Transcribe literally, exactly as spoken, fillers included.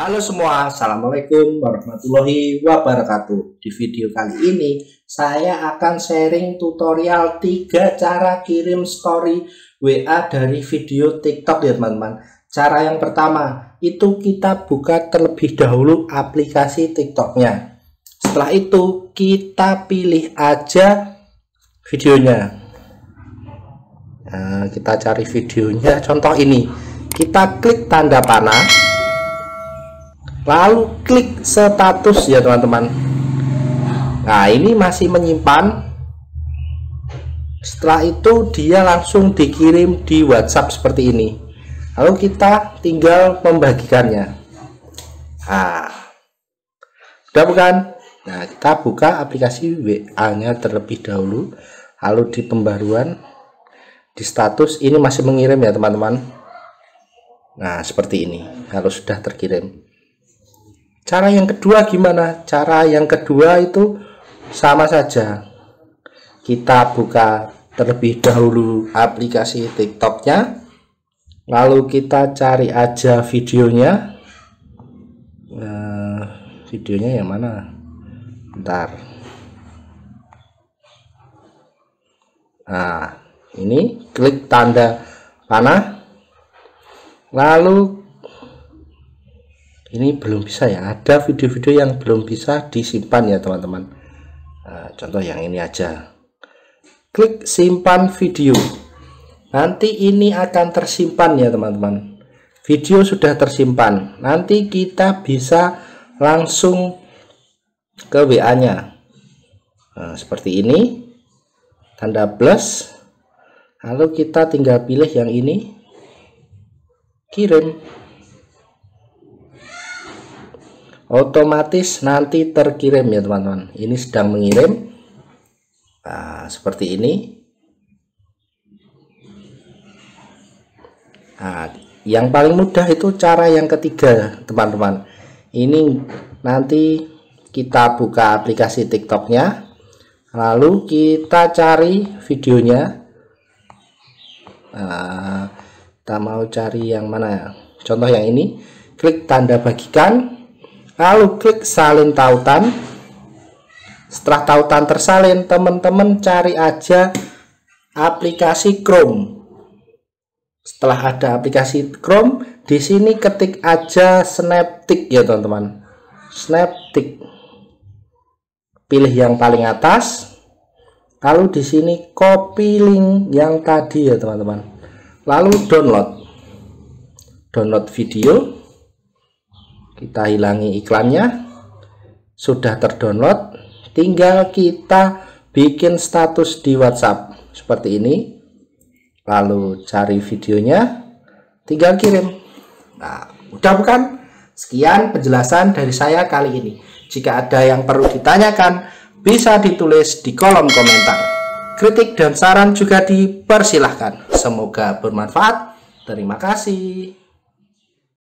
Halo semua, assalamualaikum warahmatullahi wabarakatuh. Di video kali ini saya akan sharing tutorial tiga cara kirim story W A dari video TikTok ya teman-teman. Cara yang pertama itu kita buka terlebih dahulu aplikasi TikToknya. Setelah itu kita pilih aja videonya. Nah, kita cari videonya, contoh ini. Kita klik tanda panah, lalu klik status ya teman-teman. Nah, ini masih menyimpan. Setelah itu dia langsung dikirim di WhatsApp seperti ini. Lalu kita tinggal membagikannya. Nah, sudah bukan? Nah, kita buka aplikasi W A-nya terlebih dahulu. Lalu di pembaruan, di status ini masih mengirim ya teman-teman. Nah, seperti ini. Kalau sudah terkirim. Cara yang kedua gimana? Cara yang kedua itu sama saja. Kita buka terlebih dahulu aplikasi TikToknya, lalu kita cari aja videonya. Nah, videonya yang mana? Bentar. Nah, ini klik tanda panah, lalu ini belum bisa ya, ada video-video yang belum bisa disimpan ya teman-teman. Nah, contoh yang ini aja, klik simpan video. Nanti ini akan tersimpan ya teman-teman, video sudah tersimpan. Nanti kita bisa langsung ke W A nya. Nah, seperti ini, tanda plus, lalu kita tinggal pilih yang ini, kirim. Otomatis nanti terkirim ya teman-teman. Ini sedang mengirim. Nah, seperti ini. Nah, yang paling mudah itu cara yang ketiga teman-teman. Ini nanti kita buka aplikasi TikToknya, lalu kita cari videonya. Nah, kita mau cari yang mana? Contoh yang ini, klik tanda bagikan, lalu klik salin tautan. Setelah tautan tersalin, teman-teman cari aja aplikasi Chrome. Setelah ada aplikasi Chrome, di sini ketik aja Snaptik ya teman-teman. Snaptik. Pilih yang paling atas. Lalu di sini copy link yang tadi ya teman-teman. Lalu download. Download video. Kita hilangi iklannya. Sudah terdownload, tinggal kita bikin status di WhatsApp seperti ini. Lalu cari videonya, tinggal kirim. Nah, mudah bukan? Sekian penjelasan dari saya kali ini. Jika ada yang perlu ditanyakan, bisa ditulis di kolom komentar. Kritik dan saran juga dipersilahkan. Semoga bermanfaat. Terima kasih.